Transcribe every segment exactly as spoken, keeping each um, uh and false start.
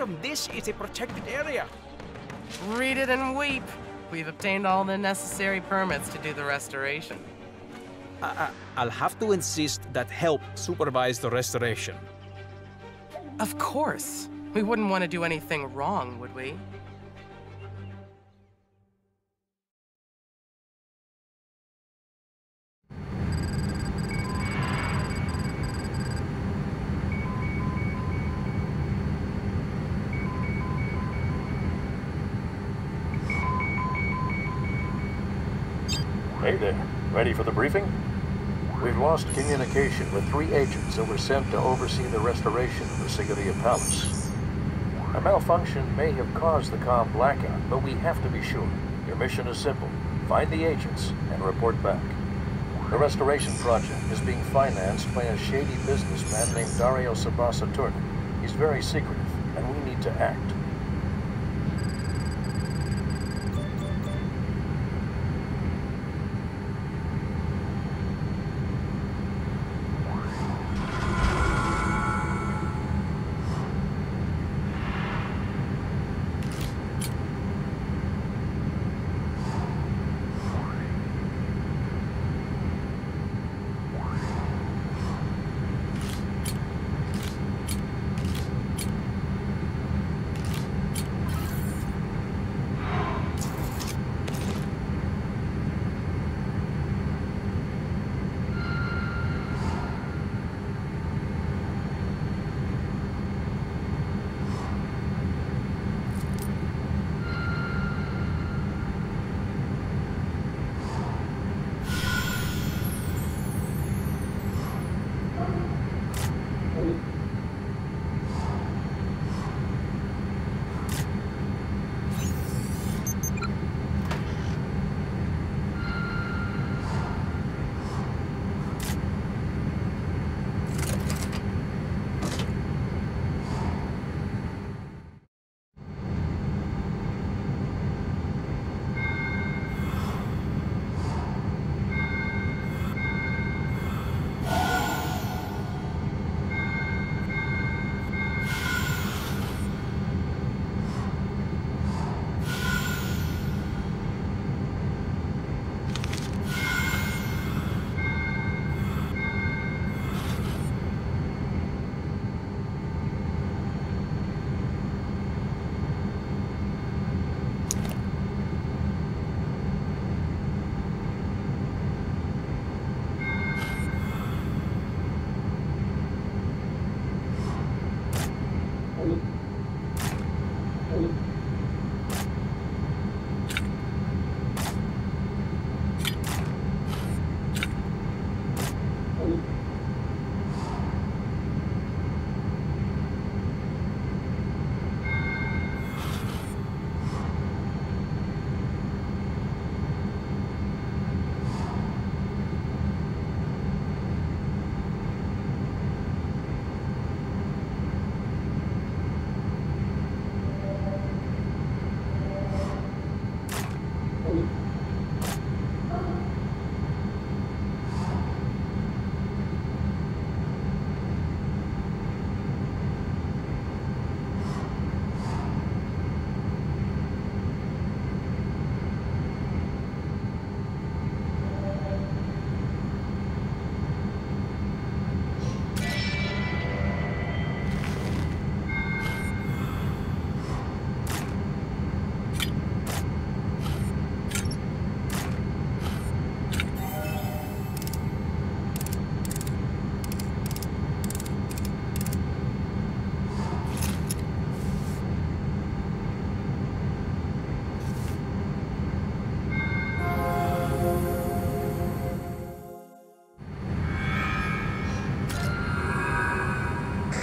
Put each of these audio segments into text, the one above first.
Madam, this is a protected area. Read it and weep. We've obtained all the necessary permits to do the restoration. I, I, I'll have to insist that help supervise the restoration. Of course. We wouldn't want to do anything wrong, would we? Hey there. Ready for the briefing? We've lost communication with three agents that were sent to oversee the restoration of the Siguria Palace. A malfunction may have caused the comm blackout, but we have to be sure. Your mission is simple. Find the agents and report back. The restoration project is being financed by a shady businessman named Dario Sabasa Turk. He's very secretive, and we need to act.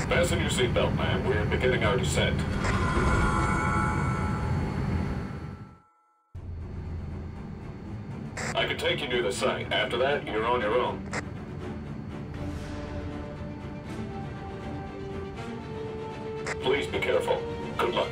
Fasten your seatbelt, ma'am. We're beginning our descent. I can take you to the site. After that, you're on your own. Please be careful. Good luck.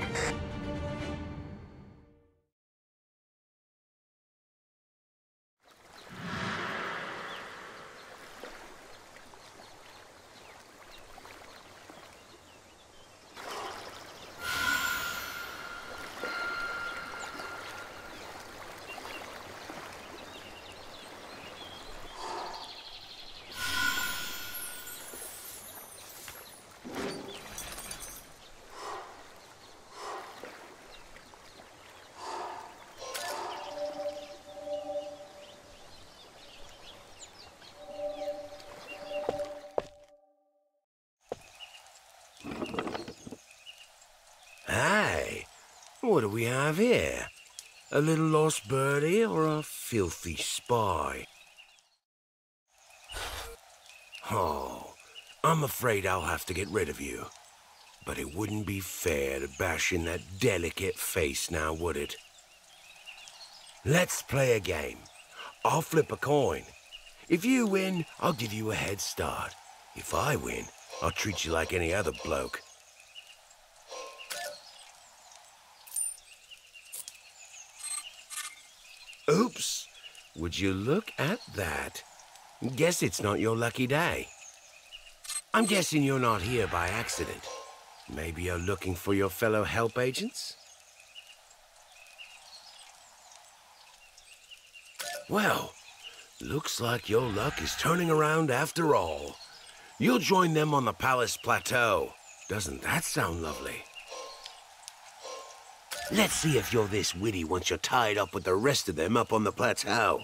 Aye. What do we have here? A little lost birdie or a filthy spy? Oh, I'm afraid I'll have to get rid of you. But it wouldn't be fair to bash in that delicate face now, would it? Let's play a game. I'll flip a coin. If you win, I'll give you a head start. If I win, I'll treat you like any other bloke. Oops! Would you look at that? Guess it's not your lucky day. I'm guessing you're not here by accident. Maybe you're looking for your fellow help agents? Well, looks like your luck is turning around after all. You'll join them on the palace plateau. Doesn't that sound lovely? Let's see if you're this witty once you're tied up with the rest of them up on the plateau.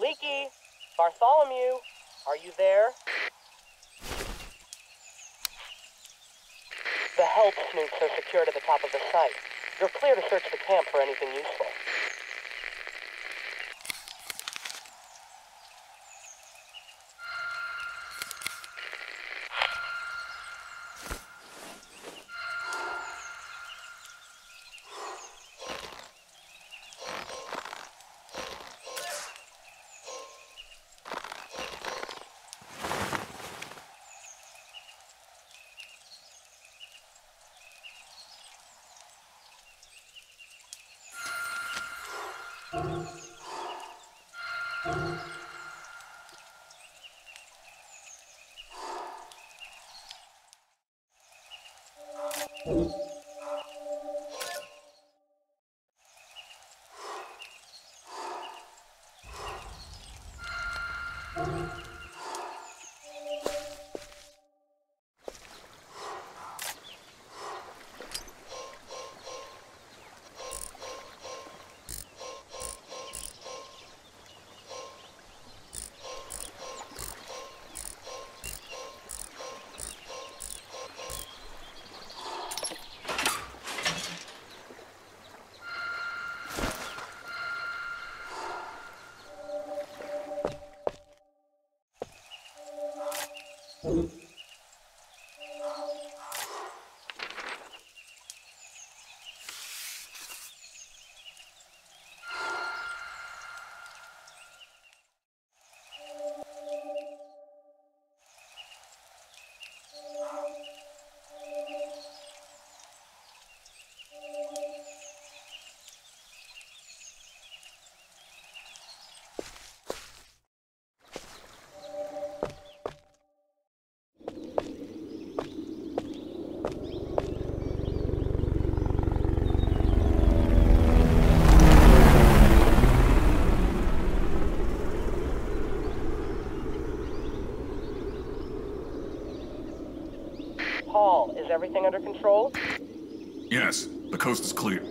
Leaky, Bartholomew, are you there? The help snoops are secured at the top of the site. You're clear to search the camp for anything useful. Is everything under control? Yes, the coast is clear.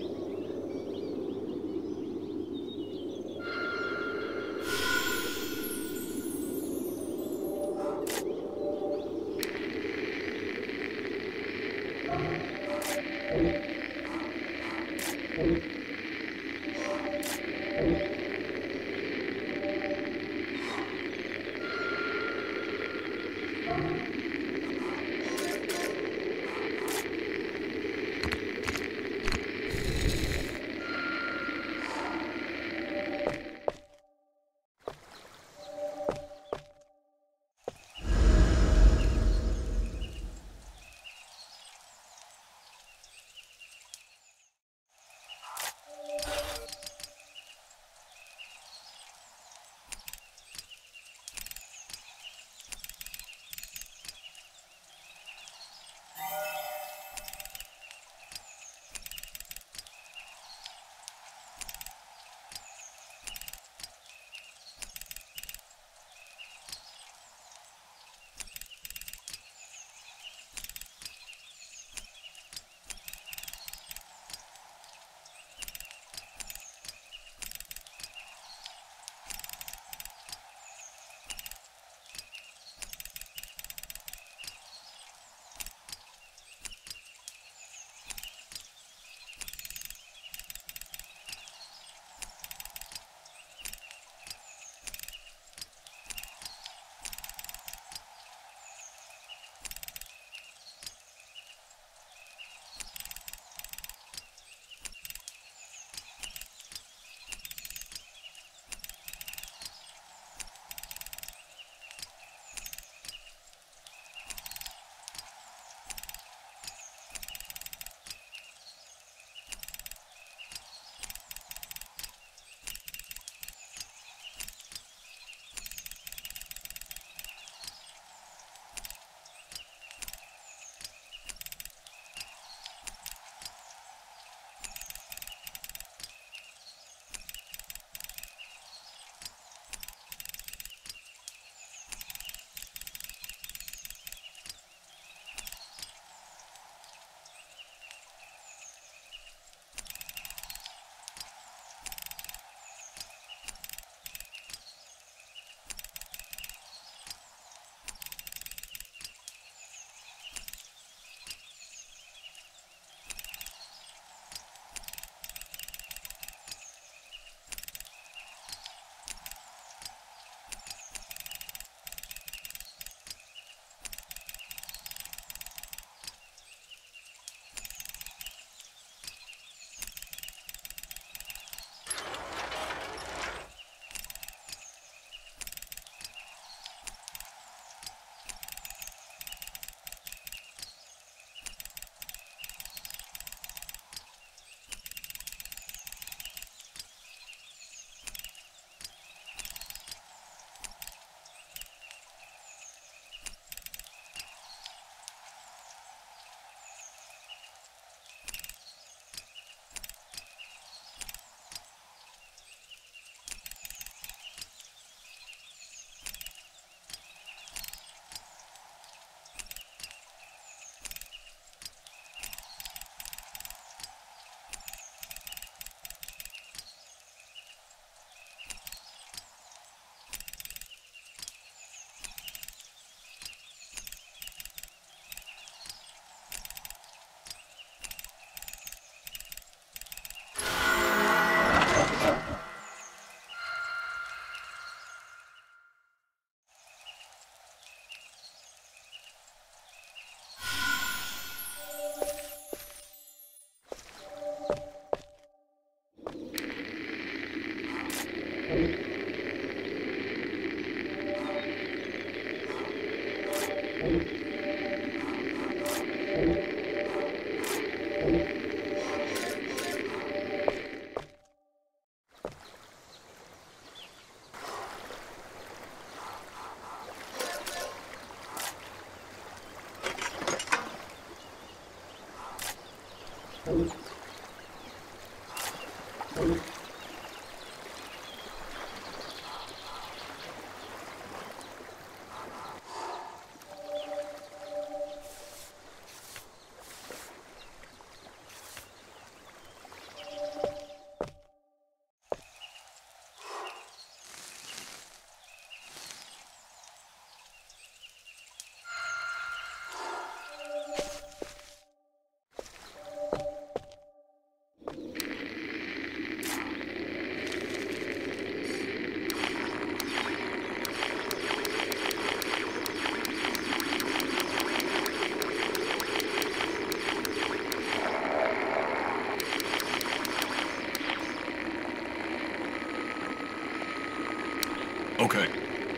Okay,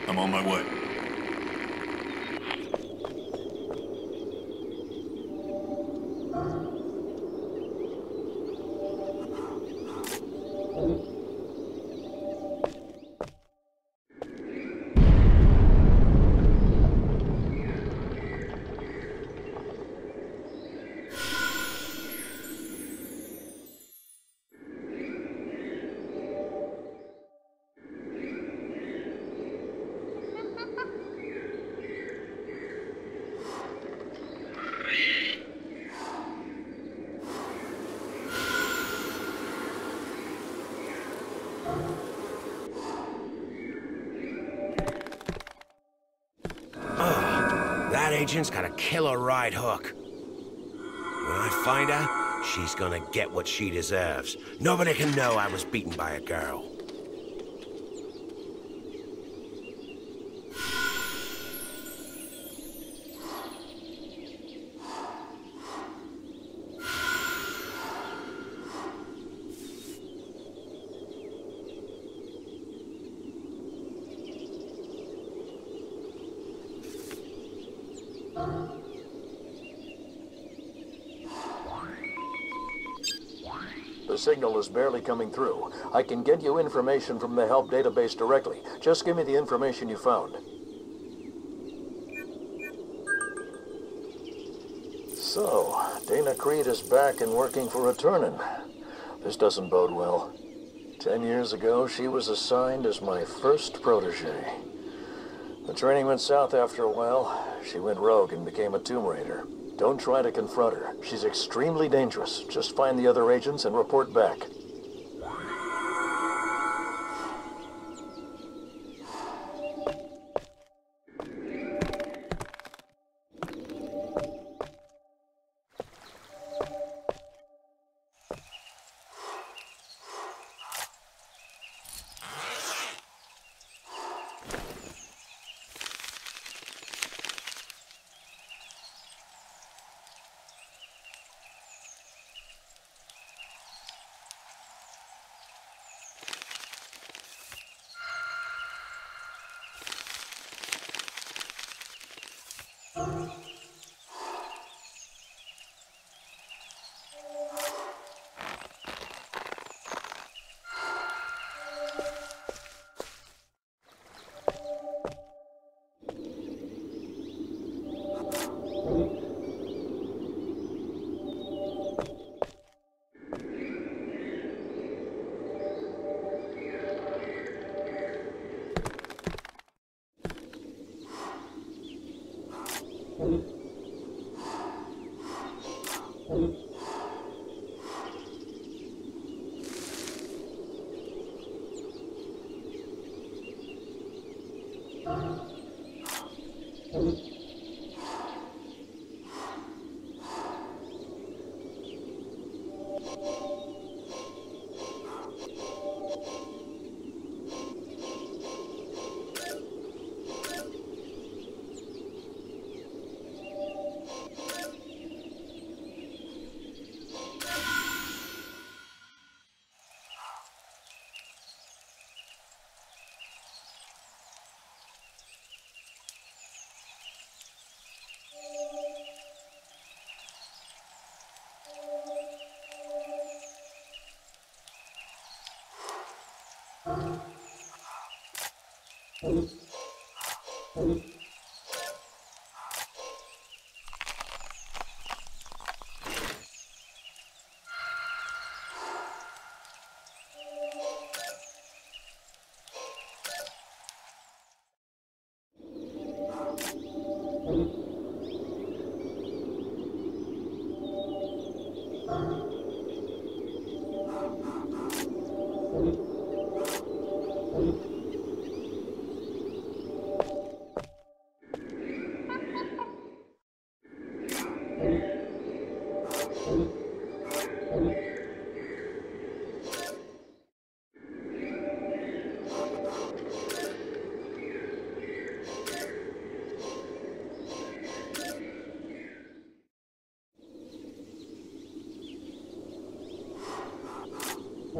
I'm on my way. Agent's got a killer right hook. When I find her, she's gonna get what she deserves. Nobody can know I was beaten by a girl. Signal is barely coming through. I can get you information from the help database directly. Just give me the information you found. So, Dana Creed is back and working for Aeternin. This doesn't bode well. Ten years ago, she was assigned as my first protege. The training went south after a while. She went rogue and became a Tomb Raider. Don't try to confront her. She's extremely dangerous. Just find the other agents and report back.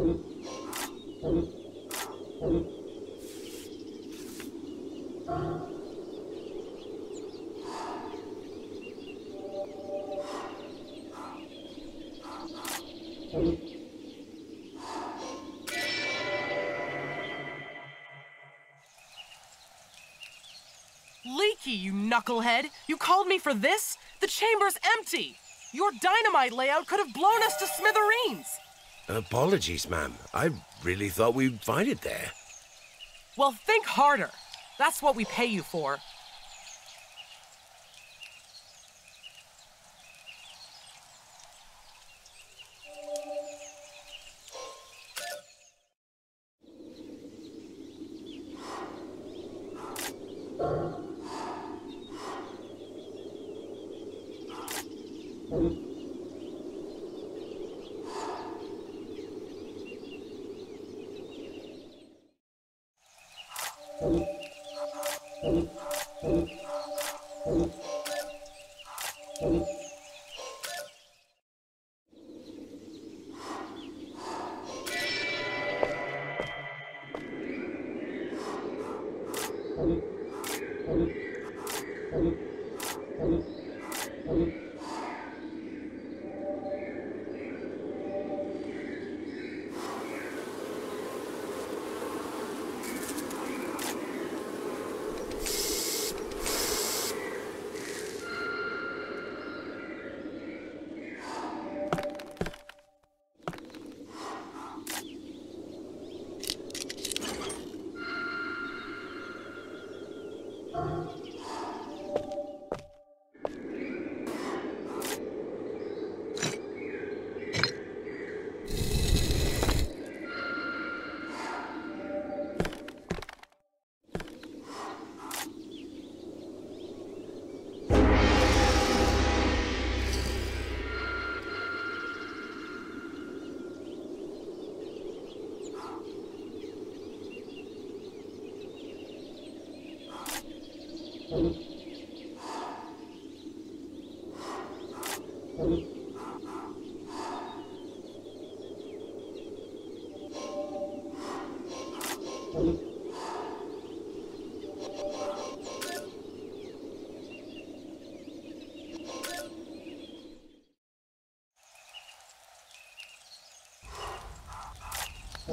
Leaky, you knucklehead! You called me for this? The chamber's empty! Your dynamite layout could have blown us to smithereens! Apologies, ma'am. I really thought we'd find it there. Well, think harder. That's what we pay you for.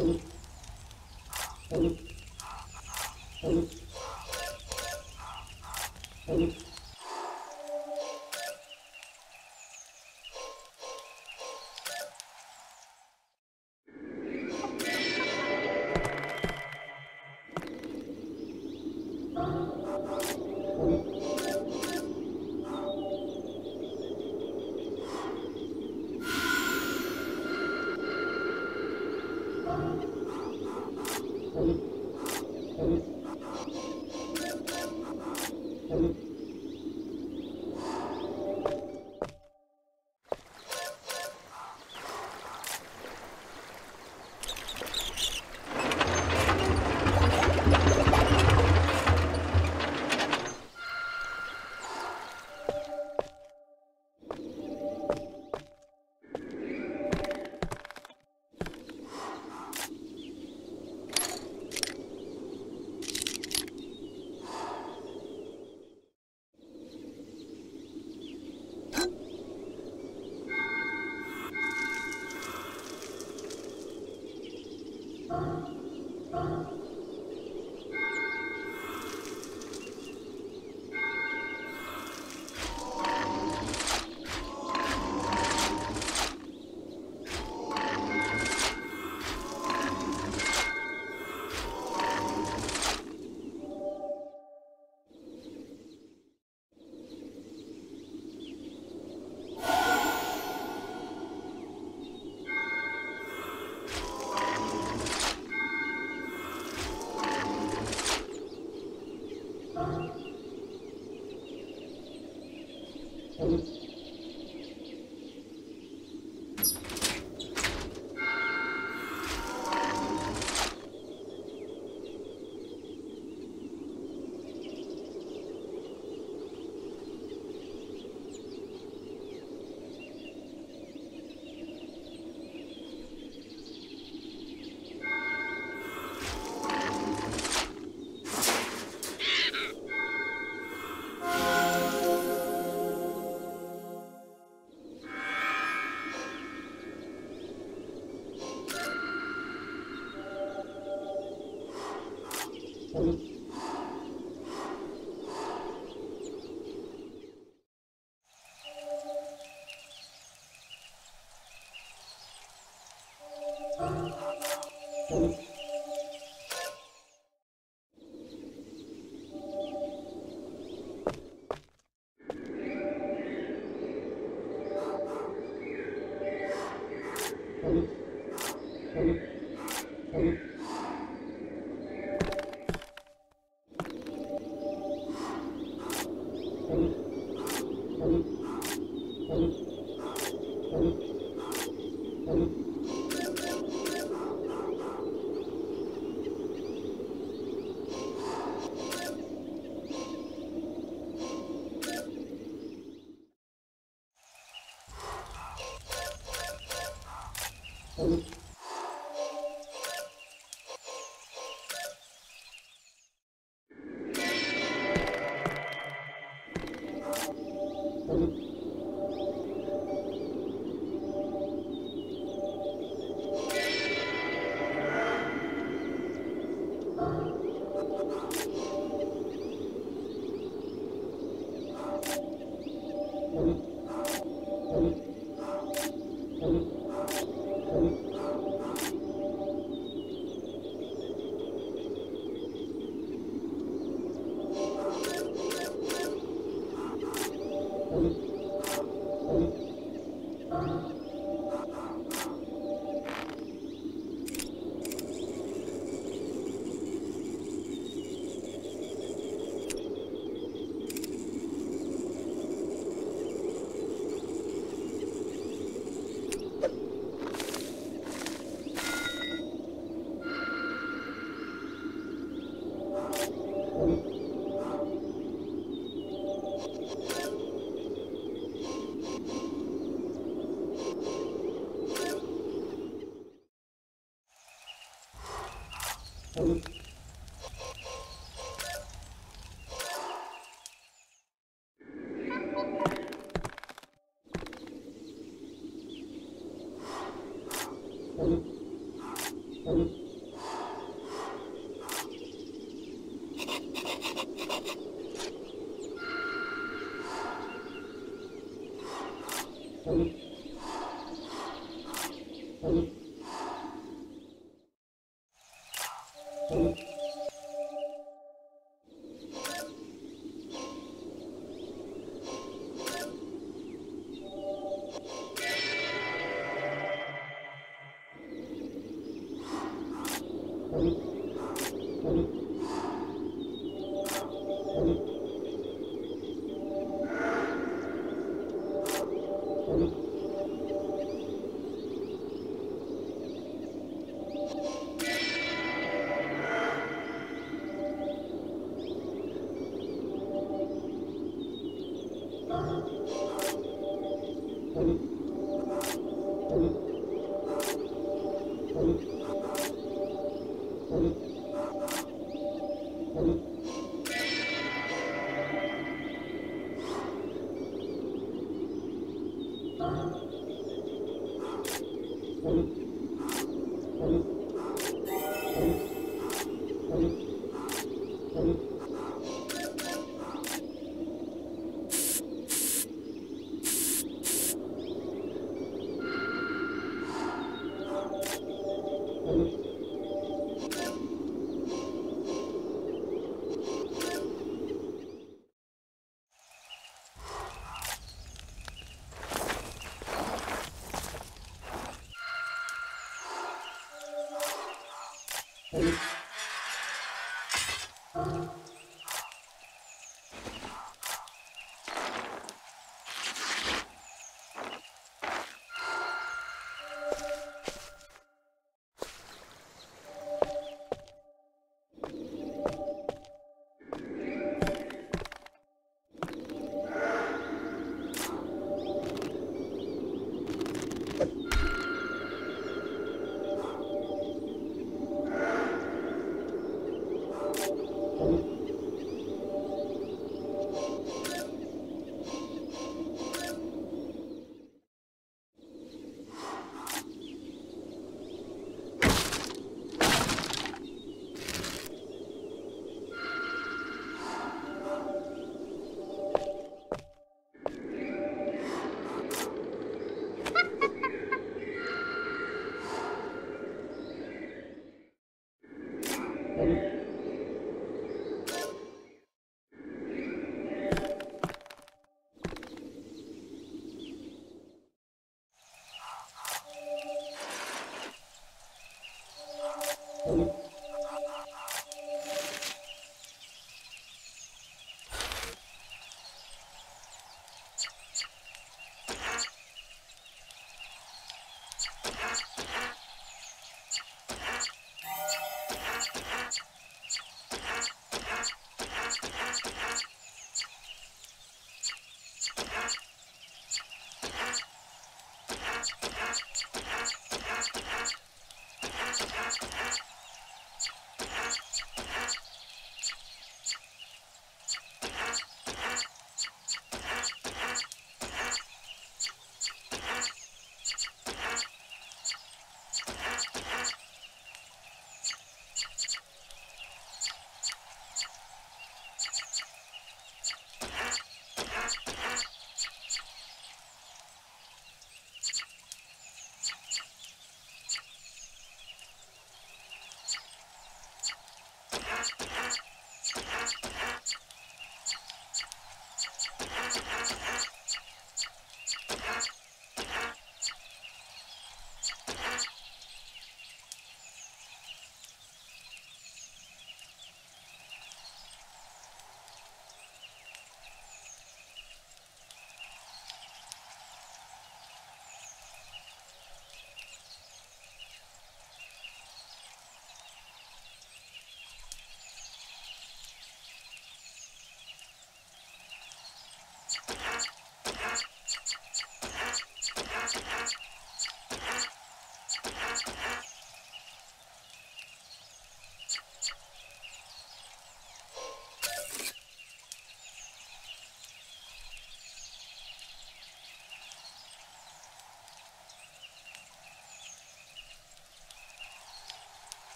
Thank you.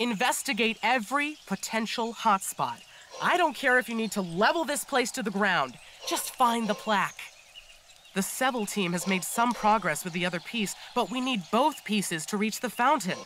Investigate every potential hotspot. I don't care if you need to level this place to the ground. Just find the plaque. The Seville team has made some progress with the other piece, but we need both pieces to reach the fountain.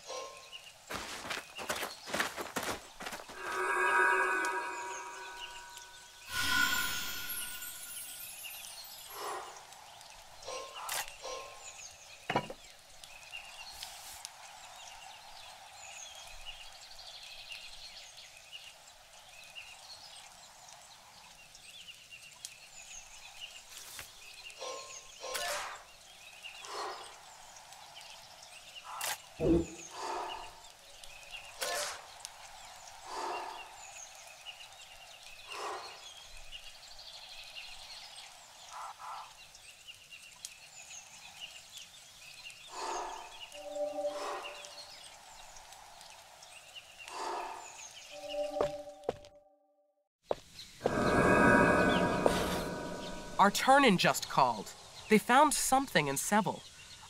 Aeternin just called. They found something in Sebel.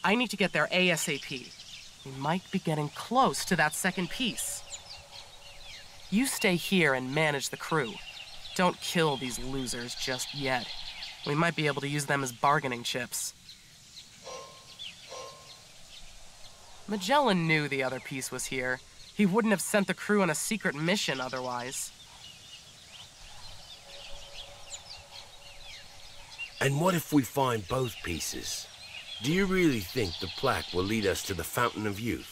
I need to get there ASAP. We might be getting close to that second piece. You stay here and manage the crew. Don't kill these losers just yet. We might be able to use them as bargaining chips. Magellan knew the other piece was here. He wouldn't have sent the crew on a secret mission otherwise. And what if we find both pieces? Do you really think the plaque will lead us to the Fountain of Youth?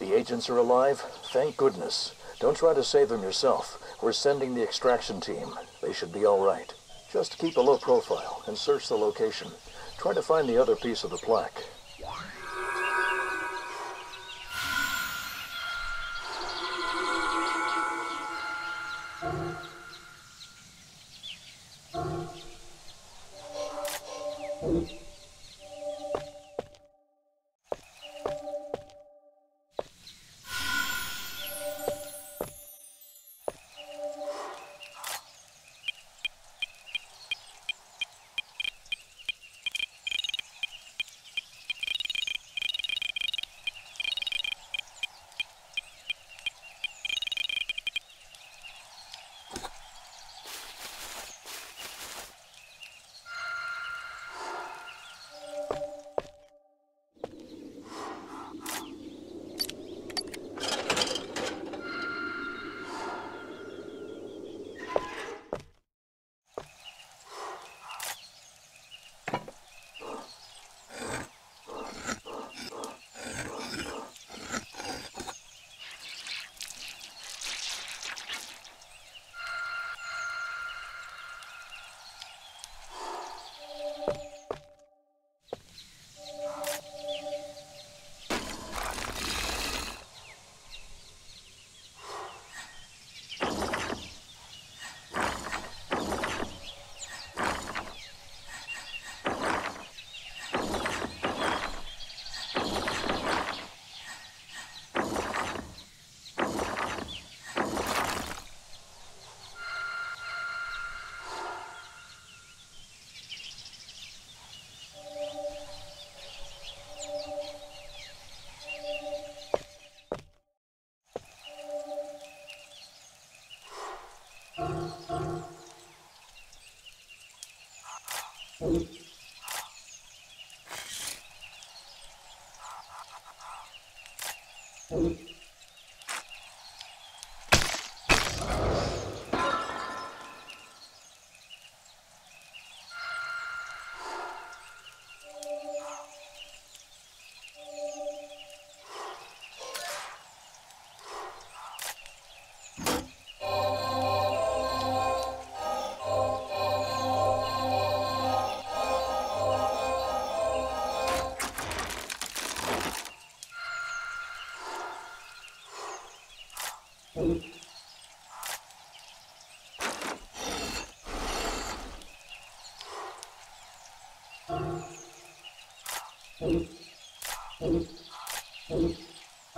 The agents are alive, thank goodness. Don't try to save them yourself. We're sending the extraction team. They should be all right. Just keep a low profile and search the location. Try to find the other piece of the plaque.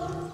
Oh.